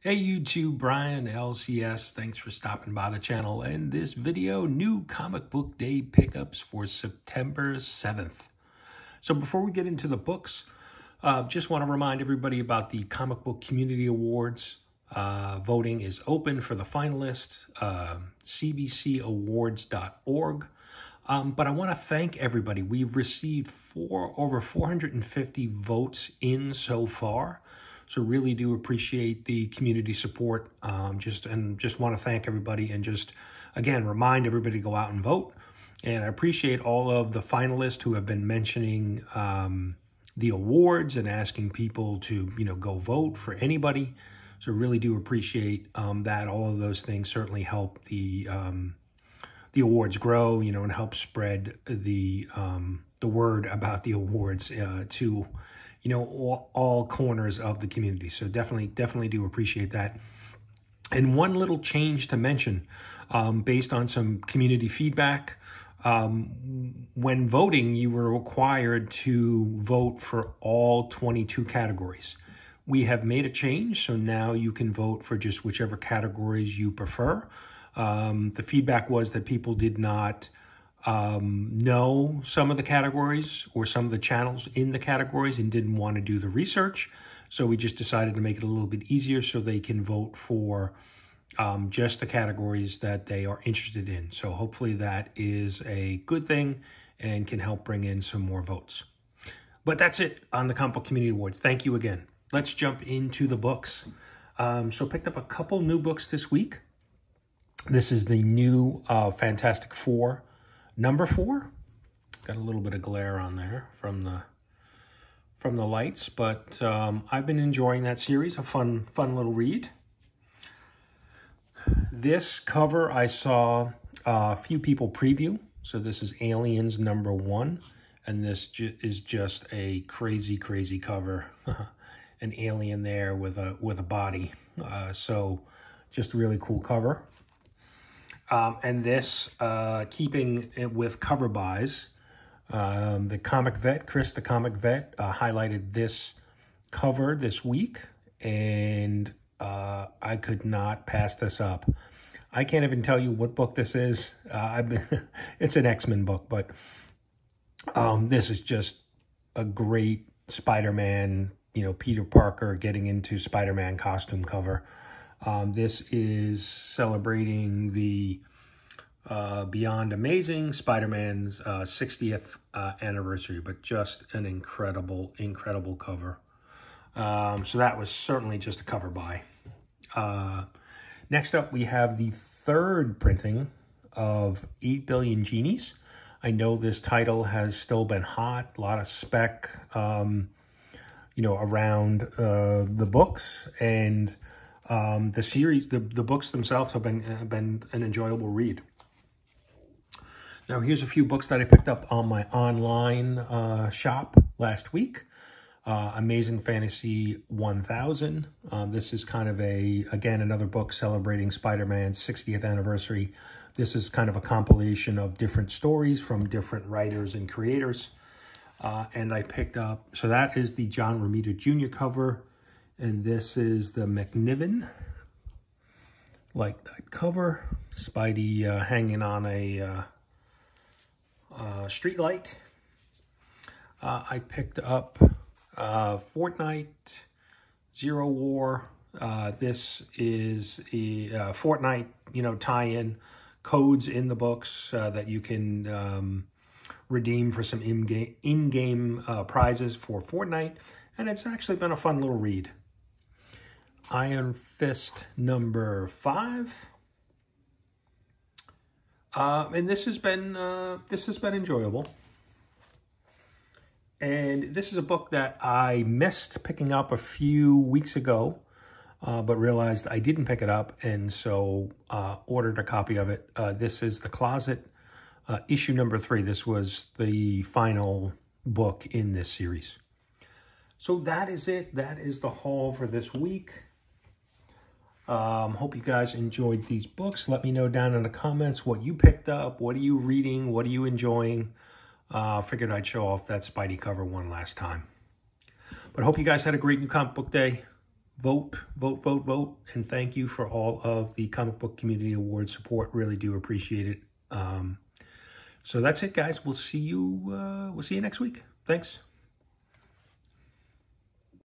Hey YouTube, Brian LCS. Thanks for stopping by the channel. In this video, new comic book day pickups for September 7th. So before we get into the books, just want to remind everybody about the Comic Book Community Awards. Voting is open for the finalists, cbcawards.org. But I want to thank everybody. We've received over 450 votes in so far. So really do appreciate the community support. Just want to thank everybody and just, again, remind everybody to go out and vote. And I appreciate all of the finalists who have been mentioning the awards and asking people to, go vote for anybody. So really do appreciate that. All of those things certainly help the awards grow, and help spread the word about the awards to all corners of the community. So definitely do appreciate that. And one little change to mention, based on some community feedback, when voting, you were required to vote for all 22 categories. We have made a change, so now you can vote for just whichever categories you prefer. The feedback was that people did not know some of the categories or some of the channels in the categories and didn't want to do the research. So we just decided to make it a little bit easier so they can vote for just the categories that they are interested in. So hopefully that is a good thing and can help bring in some more votes. But that's it on the Comic Book Community Awards. Thank you again. Let's jump into the books. So picked up a couple new books this week. This is the new Fantastic Four Number 4, got a little bit of glare on there from the lights, but I've been enjoying that series. A fun little read. This cover I saw a few people preview. So this is Aliens Number 1, and this is just a crazy cover. An alien there with a body. So just a really cool cover. And this, keeping it with cover buys, the Comic Vet, Chris the Comic Vet, highlighted this cover this week, and I could not pass this up. I can't even tell you what book this is. It's an X-Men book, but this is just a great Spider-Man, Peter Parker getting into Spider-Man costume cover. This is celebrating the Beyond Amazing, Spider-Man's 60th anniversary, but just an incredible cover. So that was certainly just a cover buy. Next up, we have the third printing of 8 Billion Genies. I know this title has still been hot, a lot of spec, around the books, and the series, the books themselves have been an enjoyable read. Now, here's a few books that I picked up on my online shop last week. Amazing Fantasy 1000. This is kind of again, another book celebrating Spider-Man's 60th anniversary. This is kind of a compilation of different stories from different writers and creators. And I picked up, so that is the John Romita Jr. cover. And this is the McNiven, like that cover. Spidey hanging on a streetlight. I picked up Fortnite Zero War. This is a Fortnite, tie-in codes in the books that you can redeem for some in-game prizes for Fortnite. And it's actually been a fun little read. Iron Fist number 5, and this has been enjoyable. And this is a book that I missed picking up a few weeks ago, but realized I didn't pick it up, and so ordered a copy of it. This is The Closet, issue number 3. This was the final book in this series. So that is it. That is the haul for this week. Hope you guys enjoyed these books. Let me know down in the comments what you picked up. What are you reading? What are you enjoying? Figured I'd show off that Spidey cover one last time. But hope you guys had a great new comic book day. Vote, and thank you for all of the comic book community award support. Really do appreciate it. So that's it, guys. We'll see you next week. Thanks.